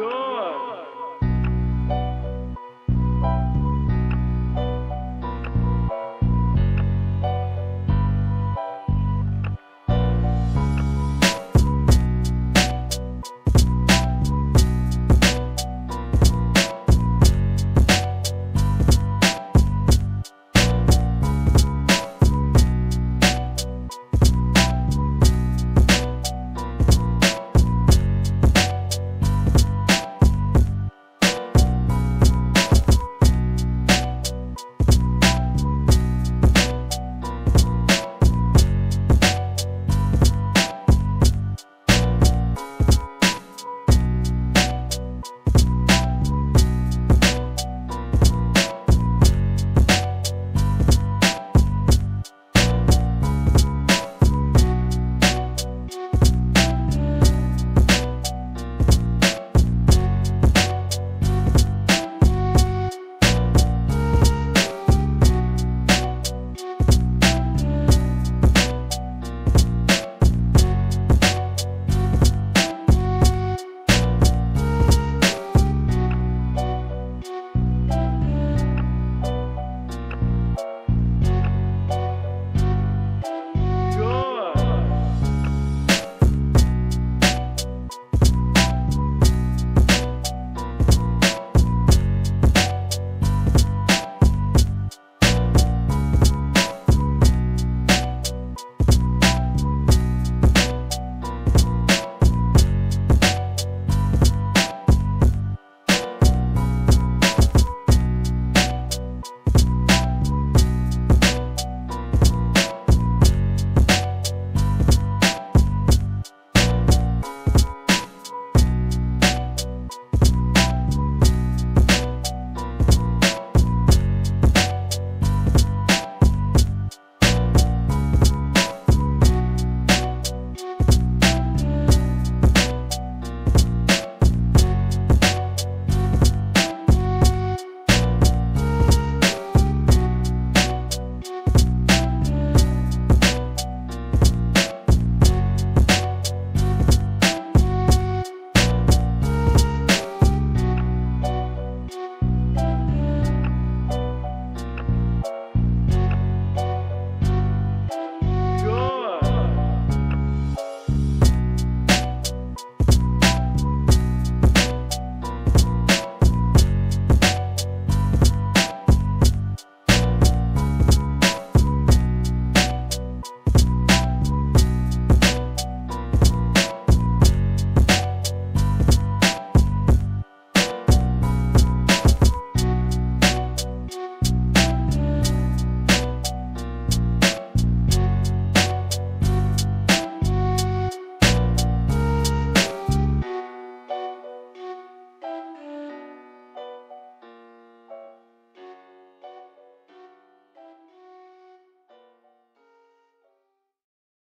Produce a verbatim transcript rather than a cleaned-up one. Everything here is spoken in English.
go.